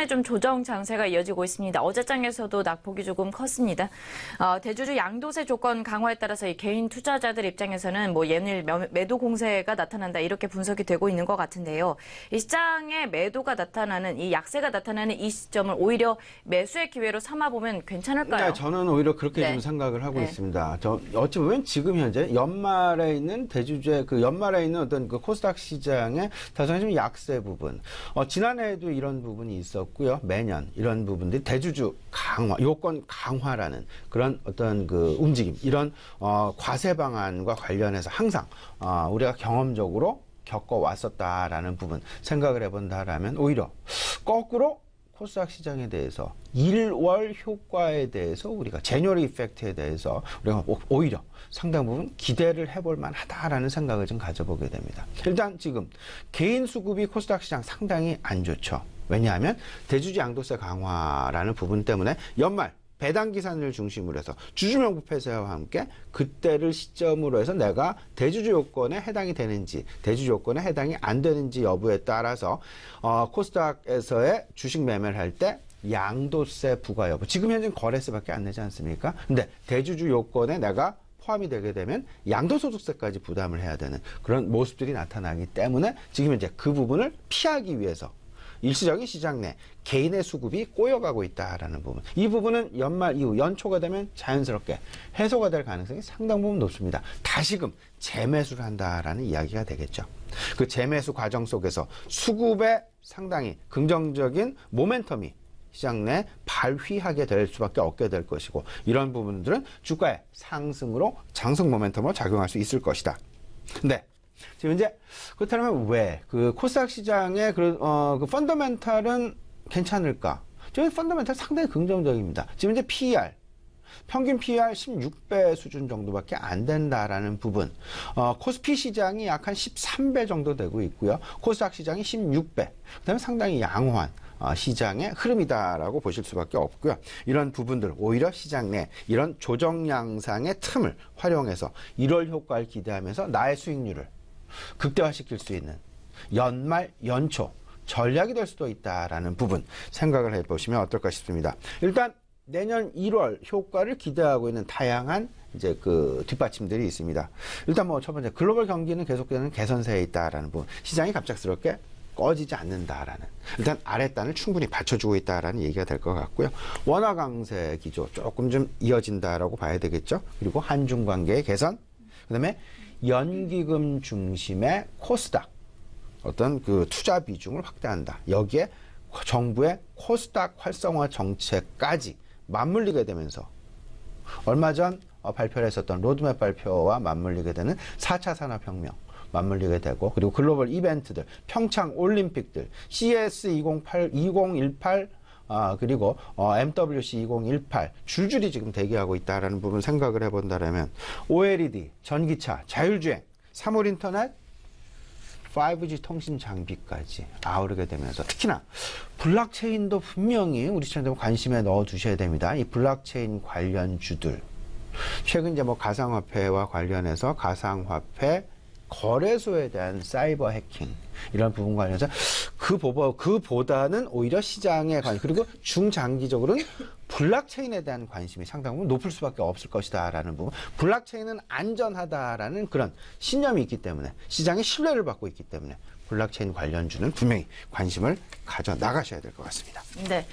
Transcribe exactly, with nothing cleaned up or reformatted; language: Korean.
초반에 좀 조정 장세가 이어지고 있습니다. 어제장에서도 낙폭이 조금 컸습니다. 어, 대주주 양도세 조건 강화에 따라서 이 개인 투자자들 입장에서는 뭐 연일 매도 공세가 나타난다 이렇게 분석이 되고 있는 것 같은데요. 이 시장에 매도가 나타나는 이 약세가 나타나는 이 시점을 오히려 매수의 기회로 삼아보면 괜찮을까요? 그러니까 저는 오히려 그렇게 네. 좀 생각을 하고 네. 있습니다. 저 어찌 보면 지금 현재 연말에 있는 대주주의 그 연말에 있는 어떤 그 코스닥 시장의 다소 좀 약세 부분. 어, 지난해에도 이런 부분이 있었고요. 매년 이런 부분들이 대주주 강화, 요건 강화라는 그런 어떤 그 움직임, 이런 어, 과세 방안과 관련해서 항상 어, 우리가 경험적으로 겪어왔었다라는 부분 생각을 해본다라면 오히려 거꾸로 코스닥 시장에 대해서 일월 효과에 대해서 우리가 제뉴얼 이펙트에 대해서 우리가 오히려 상당 부분 기대를 해볼 만하다라는 생각을 좀 가져보게 됩니다. 일단 지금 개인 수급이 코스닥 시장 상당히 안 좋죠. 왜냐하면 대주주 양도세 강화라는 부분 때문에 연말 배당 기산을 중심으로 해서 주주명부 폐쇄와 함께 그때를 시점으로 해서 내가 대주주 요건에 해당이 되는지 대주주 요건에 해당이 안 되는지 여부에 따라서 어, 코스닥에서의 주식 매매를 할 때 양도세 부과 여부, 지금 현재는 거래세밖에 안 내지 않습니까? 근데 대주주 요건에 내가 포함이 되게 되면 양도소득세까지 부담을 해야 되는 그런 모습들이 나타나기 때문에 지금 현재 그 부분을 피하기 위해서 일시적인 시장 내 개인의 수급이 꼬여가고 있다라는 부분. 이 부분은 연말 이후 연초가 되면 자연스럽게 해소가 될 가능성이 상당 부분 높습니다. 다시금 재매수를 한다라는 이야기가 되겠죠. 그 재매수 과정 속에서 수급에 상당히 긍정적인 모멘텀이 시장 내 발휘하게 될 수밖에 없게 될 것이고, 이런 부분들은 주가의 상승으로 장성 모멘텀으로 작용할 수 있을 것이다. 근데 지금 이제 그렇다면 왜 그 코스닥 시장의 그, 어, 그 펀더멘탈은 괜찮을까? 저희 펀더멘탈 상당히 긍정적입니다. 지금 이제 피이알 평균 피이알 십육 배 수준 정도밖에 안 된다라는 부분, 어, 코스피 시장이 약 한 십삼 배 정도 되고 있고요. 코스닥 시장이 십육 배, 그다음에 상당히 양호한 어, 시장의 흐름이다라고 보실 수밖에 없고요. 이런 부분들 오히려 시장 내 이런 조정 양상의 틈을 활용해서 일월 효과를 기대하면서 나의 수익률을 극대화시킬 수 있는 연말 연초 전략이 될 수도 있다라는 부분 생각을 해보시면 어떨까 싶습니다. 일단 내년 일월 효과를 기대하고 있는 다양한 이제 그 뒷받침들이 있습니다. 일단 뭐 첫 번째, 글로벌 경기는 계속되는 개선세에 있다라는 부분, 시장이 갑작스럽게 꺼지지 않는다라는, 일단 아랫단을 충분히 받쳐주고 있다라는 얘기가 될 것 같고요. 원화 강세 기조 조금 좀 이어진다라고 봐야 되겠죠. 그리고 한중 관계의 개선, 그다음에 연기금 중심의 코스닥 어떤 그 투자 비중을 확대한다, 여기에 정부의 코스닥 활성화 정책까지 맞물리게 되면서 얼마 전 발표를 했었던 로드맵 발표와 맞물리게 되는 사 차 산업혁명 맞물리게 되고, 그리고 글로벌 이벤트들, 평창 올림픽들, 씨에스 이천십팔 아, 그리고 어, 엠더블유씨 이천십팔 줄줄이 지금 대기하고 있다라는 부분 생각을 해본다라면 오엘이디, 전기차, 자율주행, 삼월 인터넷, 파이브지 통신 장비까지 아우르게 되면서 특히나 블록체인도 분명히 우리 시청자들 관심에 넣어두셔야 됩니다. 이 블록체인 관련 주들, 최근 이제 뭐 가상화폐와 관련해서 가상화폐 거래소에 대한 사이버 해킹 이런 부분 관련해서 그 보보, 그보다는 오히려 시장에 관심, 그리고 중장기적으로는 블록체인에 대한 관심이 상당 부분 높을 수밖에 없을 것이다 라는 부분, 블록체인은 안전하다라는 그런 신념이 있기 때문에 시장의 신뢰를 받고 있기 때문에 블록체인 관련주는 분명히 관심을 가져나가셔야 될 것 같습니다. 네.